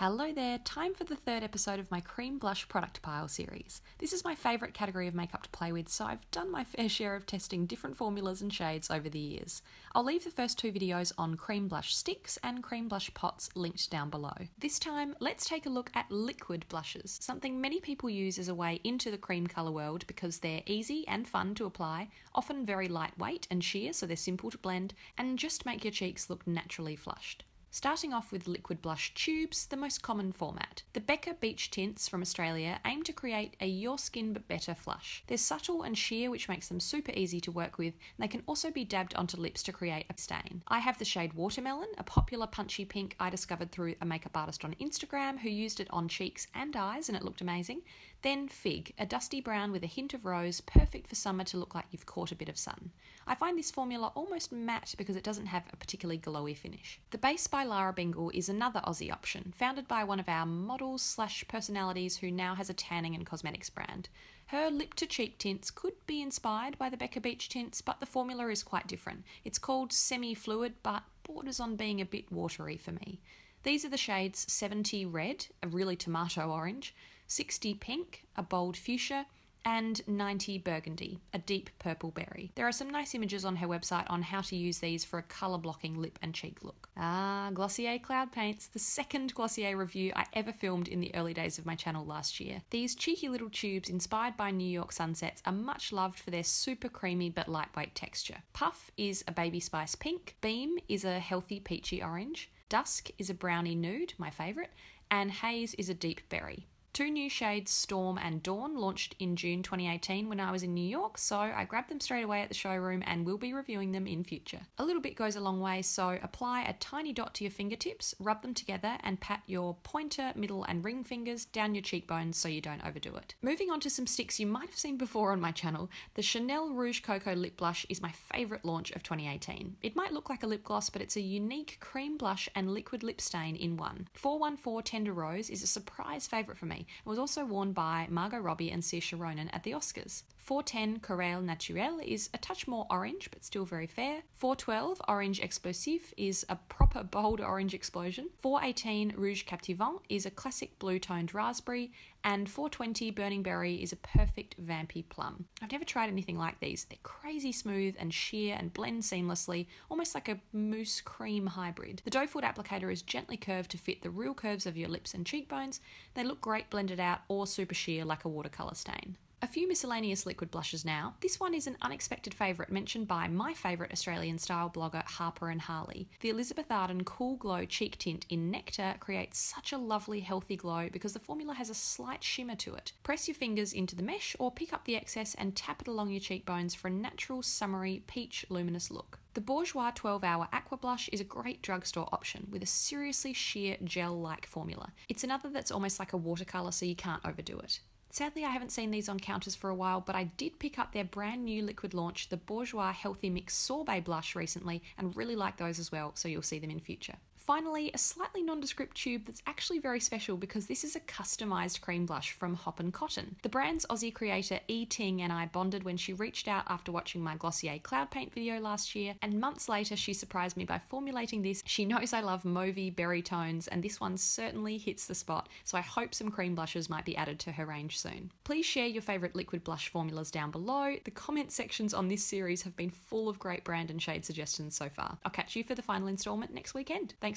Hello there, time for the third episode of my cream blush product pile series. This is my favourite category of makeup to play with, so I've done my fair share of testing different formulas and shades over the years. I'll leave the first two videos on cream blush sticks and cream blush pots linked down below. This time, let's take a look at liquid blushes, something many people use as a way into the cream colour world because they're easy and fun to apply, often very lightweight and sheer so they're simple to blend, and just make your cheeks look naturally flushed. Starting off with liquid blush tubes, the most common format. The Becca Beach Tints from Australia aim to create a your skin but better flush. They're subtle and sheer, which makes them super easy to work with, and they can also be dabbed onto lips to create a stain. I have the shade Watermelon, a popular punchy pink I discovered through a makeup artist on Instagram who used it on cheeks and eyes and it looked amazing. Then Fig, a dusty brown with a hint of rose, perfect for summer to look like you've caught a bit of sun. I find this formula almost matte because it doesn't have a particularly glowy finish. The base By Lara Bingle is another Aussie option, founded by one of our models / personalities who now has a tanning and cosmetics brand. Her lip-to-cheek tints could be inspired by the Becca Beach tints, but the formula is quite different. It's called semi-fluid, but borders on being a bit watery for me. These are the shades 70 Red, a really tomato orange, 60 Pink, a bold fuchsia, and 90 Burgundy, a deep purple berry. There are some nice images on her website on how to use these for a colour-blocking lip and cheek look. Glossier Cloud Paints, the second Glossier review I ever filmed in the early days of my channel last year. These cheeky little tubes inspired by New York sunsets are much loved for their super creamy but lightweight texture. Puff is a baby spice pink, Beam is a healthy peachy orange, Dusk is a brownie nude, my favourite, and Haze is a deep berry. Two new shades, Storm and Dawn, launched in June 2018 when I was in New York, so I grabbed them straight away at the showroom and will be reviewing them in future. A little bit goes a long way, so apply a tiny dot to your fingertips, rub them together and pat your pointer, middle and ring fingers down your cheekbones so you don't overdo it. Moving on to some sticks you might have seen before on my channel, the Chanel Rouge Coco Lip Blush is my favourite launch of 2018. It might look like a lip gloss, but it's a unique cream blush and liquid lip stain in one. 414 Tender Rose is a surprise favourite for me. It was also worn by Margot Robbie and Saoirse Ronan at the Oscars. 410 Coral Naturelle is a touch more orange but still very fair. 412 Orange Explosif is a proper bold orange explosion. 418 Rouge Captivant is a classic blue-toned raspberry, and 420 Burning Berry is a perfect vampy plum. I've never tried anything like these. They're crazy smooth and sheer and blend seamlessly, almost like a mousse cream hybrid. The doe foot applicator is gently curved to fit the real curves of your lips and cheekbones. They look great blended out or super sheer like a watercolour stain. A few miscellaneous liquid blushes now. This one is an unexpected favourite mentioned by my favourite Australian style blogger Harper and Harley. The Elizabeth Arden Cool Glow Cheek Tint in Nectar creates such a lovely healthy glow because the formula has a slight shimmer to it. Press your fingers into the mesh or pick up the excess and tap it along your cheekbones for a natural summery peach luminous look. The Bourjois 12 Hour Aqua Blush is a great drugstore option with a seriously sheer gel-like formula. It's another that's almost like a watercolour so you can't overdo it. Sadly, I haven't seen these on counters for a while, but I did pick up their brand new liquid launch, the Bourjois Healthy Mix Sorbet Blush recently, and really like those as well, so you'll see them in future. Finally, a slightly nondescript tube that's actually very special because this is a customised cream blush from Hop and Cotton. The brand's Aussie creator E Ting and I bonded when she reached out after watching my Glossier Cloud Paint video last year, and months later she surprised me by formulating this. She knows I love mauvey berry tones and this one certainly hits the spot, so I hope some cream blushes might be added to her range soon. Please share your favourite liquid blush formulas down below. The comment sections on this series have been full of great brand and shade suggestions so far. I'll catch you for the final instalment next weekend. Thanks